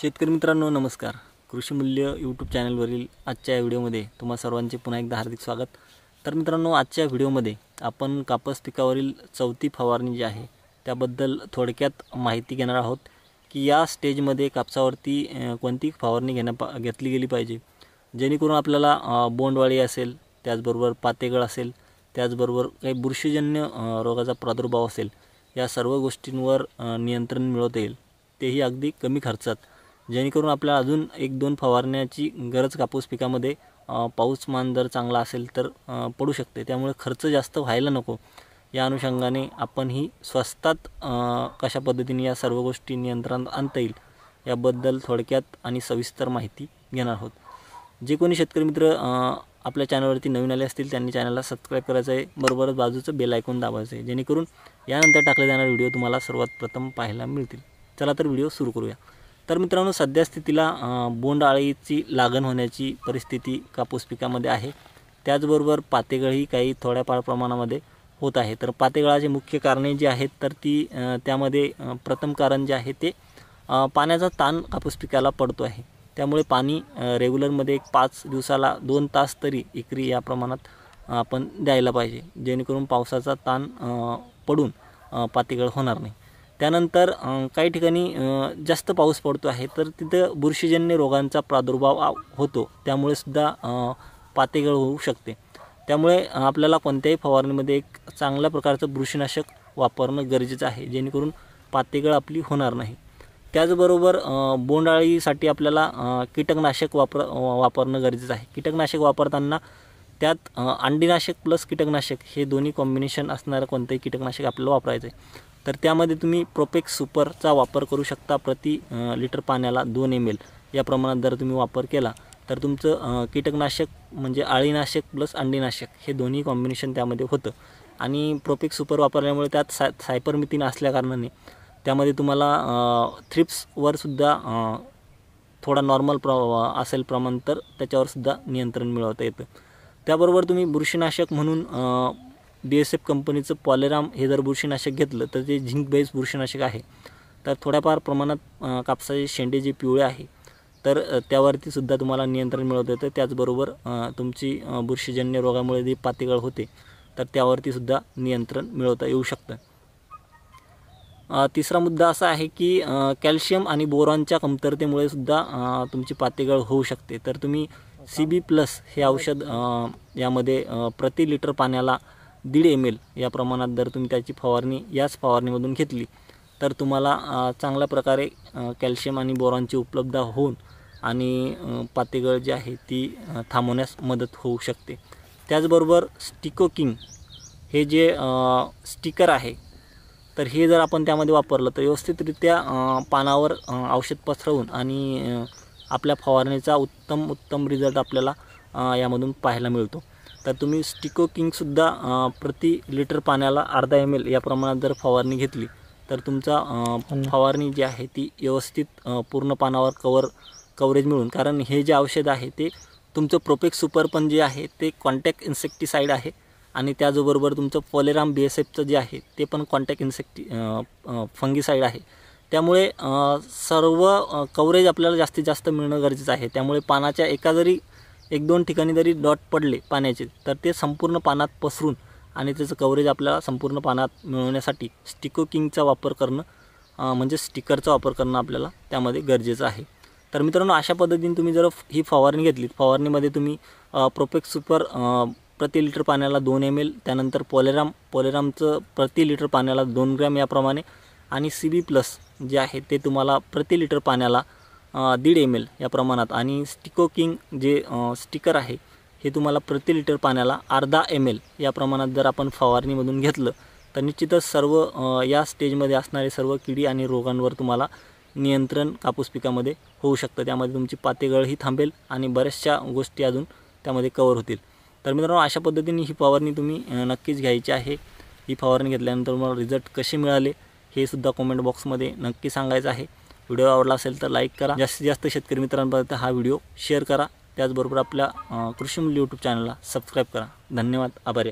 शेतकरी मित्रांनो नमस्कार. कृषीमुल्य यूट्यूब चॅनलवरील आजच्या या व्हिडिओमध्ये तुम्हा सर्वांचे पुन्हा एकदा हार्दिक स्वागत. तर मित्रांनो आजच्या व्हिडिओमध्ये आपण कापूस पिकावरील चौथी फवारणी जी आहे त्याबद्दल थोडक्यात माहिती घेणार आहोत की या स्टेजमध्ये कापसावरती कोणती फवारणी घेतली गेली पाहिजे जेणेकरून आपल्याला बोंडवाळी असेल, त्याचबरोबर पातेगळ असेल, त्याचबरोबर काही बुरशीजन्य रोगाचा प्रादुर्भाव असेल, या सर्व गोष्टींवर नियंत्रण मिळवता येईल, तेही अगदी कमी खर्चात, जेणेकरून आपल्याला अजून एक दोन फवारण्याची गरज कापूस पिकामध्ये पाऊसमान जर चांगला असेल तर पडू शकते. त्यामुळे खर्च जास्त व्हायला नको, या अनुषंगाने आपण ही स्वस्तात कशा पद्धतीने या सर्व गोष्टी नियंत्रणात आणता येईल याबद्दल थोडक्यात आणि सविस्तर माहिती घेणार आहोत. जे कोणी शेतकरी मित्र आपल्या चॅनलवरती नवीन आले असतील त्यांनी चॅनलला सबस्क्राईब करायचं आहे, बरोबरच बाजूचं बेल आयकॉन दाबायचं आहे जेणेकरून यानंतर टाकले जाणारे व्हिडिओ तुम्हाला सर्वात प्रथम पाहायला मिळतील. चला तर व्हिडिओ सुरू करूया. तर मित्रांनो सध्या स्थितीला बोंडअळीची लागण होण्याची परिस्थिती कापूस पिकामध्ये आहे, त्याचबरोबर पातेगळही काही थोड्याफार प्रमाणामध्ये होत आहे. तर पातेगळाचे मुख्य कारणे जी आहेत तर ती त्यामध्ये प्रथम कारण जे आहे ते पाण्याचा ताण कापूस पिकाला पडतो आहे. त्यामुळे पाणी रेग्युलरमध्ये एक 5 दिवसाला 2 तास तरी एकरी या प्रमाणात आपण द्यायला पाहिजे जेणेकरून पावसाचा ताण पडून पातेगळ होणार नाही. त्यानंतर काही ठिकाणी जास्त पाऊस पडतो आहे तर तिथे बुरशीजन्य रोगांचा प्रादुर्भाव होतो, त्यामुळे सुद्धा पातेगळ होऊ शकते. त्यामुळे आपल्याला कोणत्याही फवारणीमध्ये एक चांगल्या प्रकारचं बुरशीनाशक वापरणं गरजेचं आहे जेणेकरून पातेगळ आपली होणार नाही. त्याचबरोबर बोंडअळीसाठी आपल्याला कीटकनाशक वापरणं गरजेचं आहे. कीटकनाशक वापरताना त्यात अंडीनाशक प्लस कीटकनाशक हे दोन्ही कॉम्बिनेशन असणारं कोणतंही कीटकनाशक आपल्याला वापरायचं आहे. तर त्यामध्ये तुम्ही प्रोफेक्स सुपरचा वापर करू शकता. प्रति लिटर पाण्याला 2 ml या प्रमाणात जर तुम्ही वापर केला तर तुमचं कीटकनाशक म्हणजे अळीनाशक प्लस अंडीनाशक हे दोन्ही कॉम्बिनेशन त्यामध्ये होतं. आणि प्रोफेक्स सुपर वापरल्यामुळे त्यात सायपरमिथीन असल्याकारणाने त्यामध्ये तुम्हाला थ्रिप्सवरसुद्धा थोडा नॉर्मल असेल प्रमाण तर त्याच्यावरसुद्धा नियंत्रण मिळवता येतं. त्याबरोबर तुम्ही बुरशीनाशक म्हणून DSF कंपनीचं पॉलिराम हे जर बुरशीनाशक घेतलं तर ते झिंक बेस बुरशीनाशक आहे. तर थोड्याफार प्रमाणात कापसाचे शेंडे जे पिवळे आहे तर त्यावरती सुद्धा तुम्हाला नियंत्रण मिळवता येतं. त्याचबरोबर तुमची बुरशीजन्य रोगामुळे जी पातेगळ होते तर त्यावरती सुद्धा नियंत्रण मिळवता येऊ शकतं. तिसरा मुद्दा असा आहे की कॅल्शियम आणि बोरॉनच्या कमतरतेमुळे सुद्धा तुमची पातेगळ होऊ शकते. तर तुम्ही CB+ हे औषध यामध्ये प्रति लिटर पाण्याला 1.5 ml या प्रमाणात जर तुम्ही त्याची फवारणी याच फवारणीमधून घेतली तर तुम्हाला चांगल्या प्रकारे कॅल्शियम आणि बोरॉनची उपलब्धता होऊन आणि पातेगळ जी आहे ती थांबवण्यास मदत होऊ शकते. त्याचबरोबर स्टिको किंग हे जे स्टिकर आहे तर हे जर आपण त्यामध्ये वापरलं तर व्यवस्थितरित्या पानावर औषध पसरवून आणि आपल्या फवारणीचा उत्तम उत्तम रिझल्ट आपल्याला यामधून पाहायला मिळतो. तर तुम्ही स्टिको किंगसुद्धा प्रति लिटर पाण्याला 0.5 ml या प्रमाणात जर फवारणी घेतली तर तुमचा फवारणी जी आहे ती व्यवस्थित पूर्ण पानावर कवरेज मिळून, कारण हे जे औषध आहे ते तुमचं प्रोफेक्स सुपर पण जे आहे ते कॉन्टॅक्ट इन्सेक्टिसाईड आहे आणि त्याचबरोबर तुमचं पॉलिराम DSFचं जे आहे ते पण कॉन्टॅक्ट फंगिसाईड आहे. त्यामुळे सर्व कवरेज आपल्याला जास्तीत जास्त मिळणं गरजेचं आहे. त्यामुळे पानाच्या एका जरी 1-2 ठिकाणी जरी डॉट पडले पाण्याचे तर ते संपूर्ण पानात पसरून आणि त्याचं कव्हरेज आपल्याला संपूर्ण पानात मिळवण्यासाठी स्टिको किंगचा वापर करणं म्हणजे स्टिकरचा वापर करणं आपल्याला त्यामध्ये गरजेचं आहे. तर मित्रांनो अशा पद्धतीने तुम्ही जर ही फवारणी घेतली, फवारणीमध्ये तुम्ही प्रोफेक्स सुपर प्रति लिटर पाण्याला 2 ml, त्यानंतर पॉलिरामचं प्रति लिटर पाण्याला 2 ग्रॅम याप्रमाणे, आणि CB+ जे आहे ते तुम्हाला प्रति लिटर पाण्याला 1.5 ml या प्रमाणात, आणि स्टिको किंग जे स्टिकर आहे हे तुम्हाला प्रति लिटर पाण्याला 0.5 ml या प्रमाणात जर आपण फवारणीमधून घेतलं तर निश्चितच सर्व या स्टेजमध्ये असणारे सर्व किडी आणि रोगांवर तुम्हाला नियंत्रण कापूस पिकामध्ये होऊ शकतं. त्यामध्ये तुमची पातेगळही थांबेल आणि बऱ्याचशा गोष्टी अजून त्यामध्ये कवर होतील. तर मित्रांनो अशा पद्धतीने ही फवारणी तुम्ही नक्कीच घ्यायची आहे. ही फवारणी घेतल्यानंतर तुम्हाला रिझल्ट कसे मिळाले हे सुद्धा कॉमेंट बॉक्समध्ये नक्की सांगायचं आहे. व्हिडिओ आवडला असेल तर लाईक करा, जास्तीत जास्त शेतकरी मित्रांपर्यंत हा व्हिडिओ शेअर करा, त्याचबरोबर आपल्या कृषीमुल्य यूट्यूब चॅनलला सबस्क्राईब करा. धन्यवाद, आभारी.